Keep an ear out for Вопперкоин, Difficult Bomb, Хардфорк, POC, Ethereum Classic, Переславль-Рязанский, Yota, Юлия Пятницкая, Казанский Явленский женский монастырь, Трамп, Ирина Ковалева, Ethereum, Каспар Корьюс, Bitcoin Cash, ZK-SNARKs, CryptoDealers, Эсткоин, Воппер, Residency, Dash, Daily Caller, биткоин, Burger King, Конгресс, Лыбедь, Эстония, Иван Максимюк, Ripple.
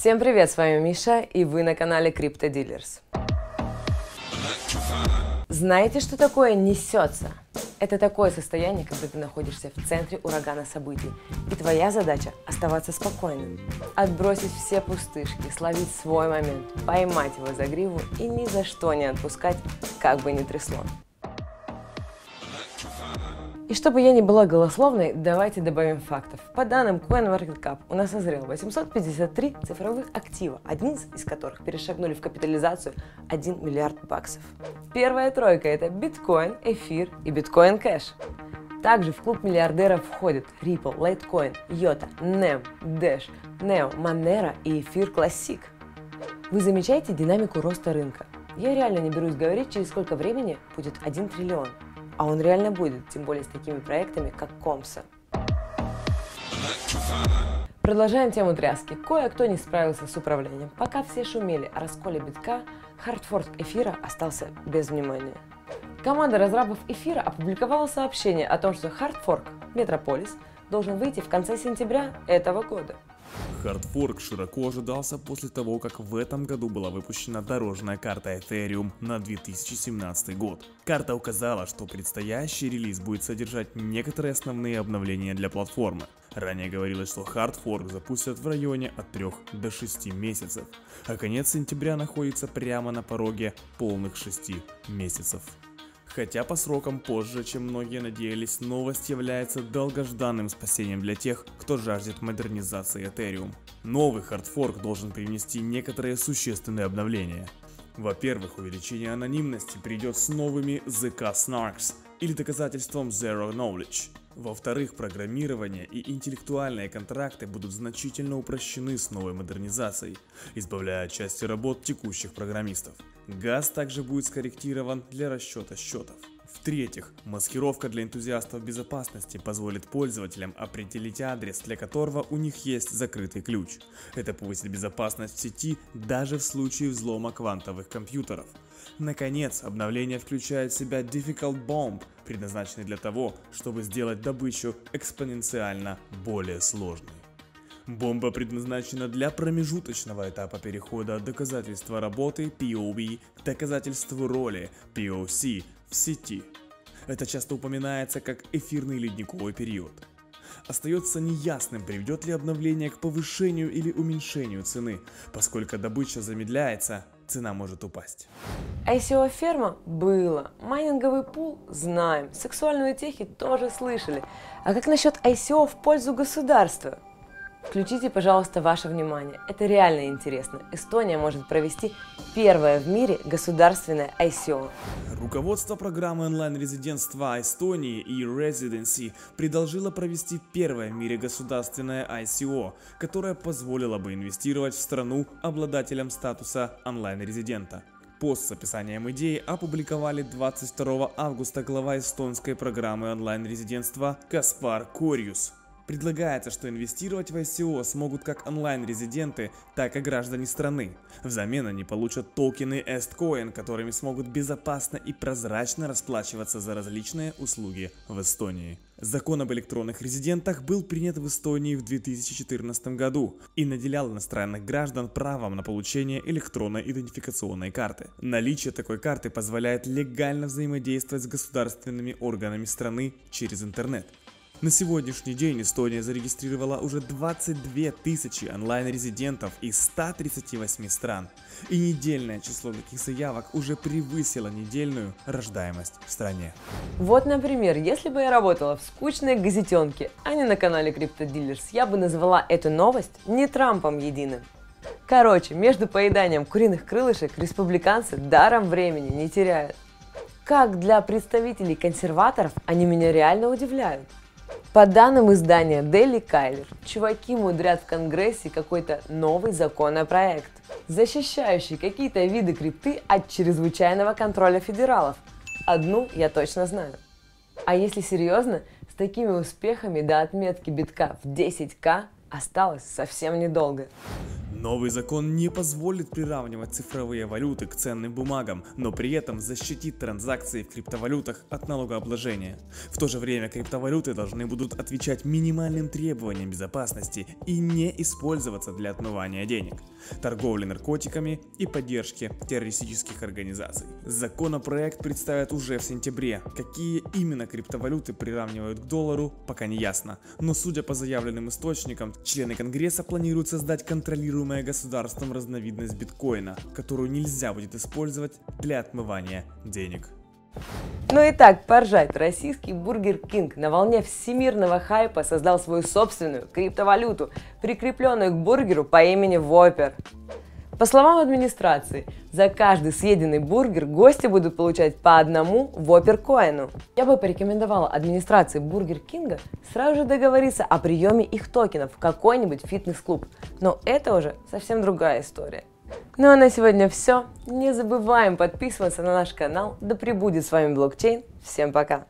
Всем привет, с вами Миша, и вы на канале CryptoDealers. Знаете, что такое несется? Это такое состояние, когда ты находишься в центре урагана событий, и твоя задача – оставаться спокойным, отбросить все пустышки, словить свой момент, поймать его за гриву и ни за что не отпускать, как бы ни трясло. И чтобы я не была голословной, давайте добавим фактов. По данным CoinMarketCap, у нас созрело 853 цифровых актива, один из которых перешагнули в капитализацию 1 миллиард баксов. Первая тройка – это биткоин, эфир и биткоин кэш. Также в клуб миллиардеров входят Ripple, Litecoin, Yota, NEM, Dash, Neo, Monero и эфир Classic. Вы замечаете динамику роста рынка? Я реально не берусь говорить, через сколько времени будет 1 триллион. А он реально будет, тем более с такими проектами, как Комса. Продолжаем тему тряски. Кое-кто не справился с управлением. Пока все шумели о расколе битка, хардфорк эфира остался без внимания. Команда разрабов эфира опубликовала сообщение о том, что хардфорк Метрополис должен выйти в конце сентября этого года. Хардфорк широко ожидался после того, как в этом году была выпущена дорожная карта Ethereum на 2017 год. Карта указала, что предстоящий релиз будет содержать некоторые основные обновления для платформы. Ранее говорилось, что хардфорк запустят в районе от 3 до 6 месяцев, а конец сентября находится прямо на пороге полных 6 месяцев. Хотя по срокам позже, чем многие надеялись, новость является долгожданным спасением для тех, кто жаждет модернизации Ethereum. Новый хардфорк должен привнести некоторые существенные обновления. Во-первых, увеличение анонимности придет с новыми ZK-SNARKs или доказательством Zero Knowledge. Во-вторых, программирование и интеллектуальные контракты будут значительно упрощены с новой модернизацией, избавляя от части работ текущих программистов. Газ также будет скорректирован для расчета счетов. В-третьих, маскировка для энтузиастов безопасности позволит пользователям определить адрес, для которого у них есть закрытый ключ. Это повысит безопасность в сети даже в случае взлома квантовых компьютеров. Наконец, обновление включает в себя Difficult Bomb, предназначенный для того, чтобы сделать добычу экспоненциально более сложной. Бомба предназначена для промежуточного этапа перехода от доказательства работы POW к доказательству роли POC в сети. Это часто упоминается как эфирный ледниковый период. Остается неясным, приведет ли обновление к повышению или уменьшению цены, поскольку добыча замедляется, цена может упасть. ICO-ферма было, майнинговый пул знаем, сексуальные утехи тоже слышали. А как насчет ICO в пользу государства? Включите, пожалуйста, ваше внимание. Это реально интересно. Эстония может провести первое в мире государственное ICO. Руководство программы онлайн-резидентства Эстонии и Residency предложило провести первое в мире государственное ICO, которое позволило бы инвестировать в страну обладателям статуса онлайн-резидента. Пост с описанием идеи опубликовали 22 августа глава эстонской программы онлайн-резидентства Каспар Корьюс. Предлагается, что инвестировать в ICO смогут как онлайн-резиденты, так и граждане страны. Взамен они получат токены Эсткоин, которыми смогут безопасно и прозрачно расплачиваться за различные услуги в Эстонии. Закон об электронных резидентах был принят в Эстонии в 2014 году и наделял иностранных граждан правом на получение электронной идентификационной карты. Наличие такой карты позволяет легально взаимодействовать с государственными органами страны через интернет. На сегодняшний день Эстония зарегистрировала уже 22 тысячи онлайн-резидентов из 138 стран, и недельное число таких заявок уже превысило недельную рождаемость в стране. Вот, например, если бы я работала в скучной газетенке, а не на канале CryptoDealers, я бы назвала эту новость не Трампом единым. Короче, между поеданием куриных крылышек республиканцы даром времени не теряют. Как для представителей консерваторов они меня реально удивляют. По данным издания Daily Caller, чуваки мудрят в Конгрессе какой-то новый законопроект, защищающий какие-то виды крипты от чрезвычайного контроля федералов. Одну я точно знаю. А если серьезно, с такими успехами до отметки битка в 10К осталось совсем недолго. Новый закон не позволит приравнивать цифровые валюты к ценным бумагам, но при этом защитит транзакции в криптовалютах от налогообложения. В то же время криптовалюты должны будут отвечать минимальным требованиям безопасности и не использоваться для отмывания денег, торговли наркотиками и поддержки террористических организаций. Законопроект представят уже в сентябре. Какие именно криптовалюты приравнивают к доллару, пока не ясно. Но судя по заявленным источникам, члены Конгресса планируют создать контролируемое государством разновидность биткоина, которую нельзя будет использовать для отмывания денег. Ну и так, поржать, российский Burger King на волне всемирного хайпа создал свою собственную криптовалюту, прикрепленную к бургеру по имени Воппер. По словам администрации, за каждый съеденный бургер гости будут получать по одному Вопперкоину. Я бы порекомендовала администрации Бургер Кинга сразу же договориться о приеме их токенов в какой-нибудь фитнес-клуб, но это уже совсем другая история. Ну а на сегодня все. Не забываем подписываться на наш канал. Да пребудет с вами блокчейн. Всем пока!